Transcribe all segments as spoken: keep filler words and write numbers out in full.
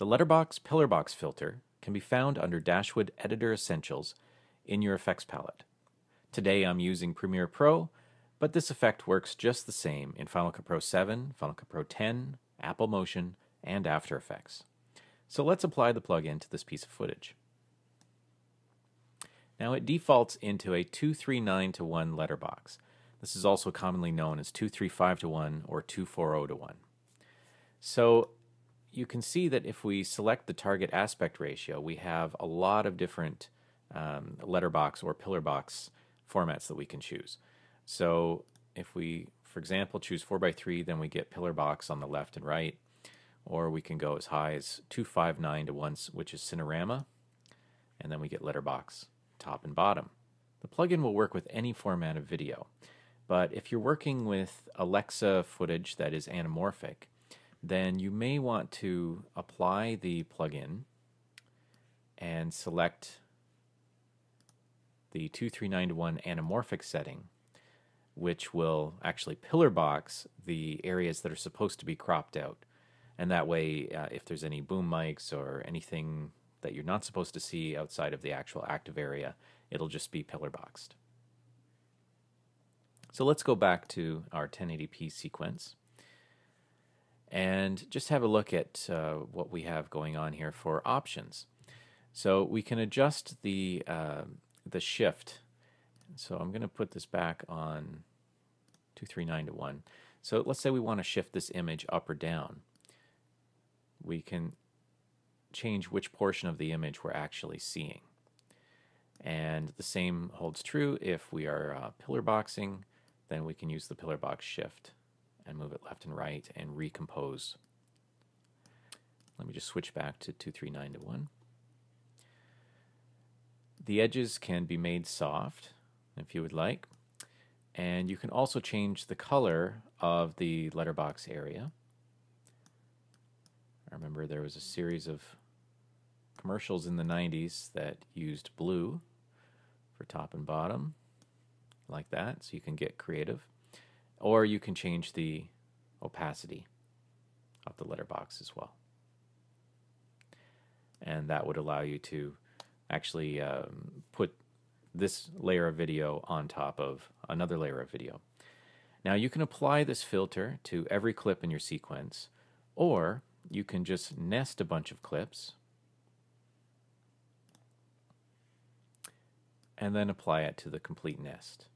The Letterbox Pillarbox filter can be found under Dashwood Editor Essentials in your effects palette. Today I'm using Premiere Pro, but this effect works just the same in Final Cut Pro seven, Final Cut Pro ten, Apple Motion, and After Effects. So let's apply the plugin to this piece of footage. Now it defaults into a two three nine to one letterbox. This is also commonly known as two three five to one or two four zero to one. So you can see that if we select the target aspect ratio, we have a lot of different um, letterbox or pillarbox formats that we can choose. So if we, for example, choose four by three, then we get pillarbox on the left and right, or we can go as high as two five nine to one, which is Cinerama, and then we get letterbox top and bottom. The plugin will work with any format of video, but if you're working with Alexa footage that is anamorphic, then you may want to apply the plugin and select the two three nine to one anamorphic setting, which will actually pillarbox the areas that are supposed to be cropped out. And that way, uh, if there's any boom mics or anything that you're not supposed to see outside of the actual active area, it'll just be pillarboxed. So let's go back to our ten eighty p sequence and just have a look at uh, what we have going on here for options. So we can adjust the, uh, the shift. So I'm going to put this back on two three nine to one. So let's say we want to shift this image up or down. We can change which portion of the image we're actually seeing. And the same holds true if we are uh, pillar boxing, then we can use the pillar box shift and move it left and right and recompose. Let me just switch back to two three nine to one. The edges can be made soft if you would like, and you can also change the color of the letterbox area. I remember there was a series of commercials in the nineties that used blue for top and bottom, like that, so you can get creative. Or you can change the opacity of the letterbox as well. And that would allow you to actually um, put this layer of video on top of another layer of video. Now you can apply this filter to every clip in your sequence, or you can just nest a bunch of clips and then apply it to the complete nest.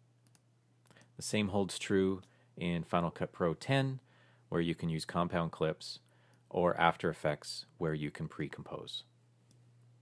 The same holds true in Final Cut Pro ten, where you can use compound clips, or After Effects, where you can pre-compose.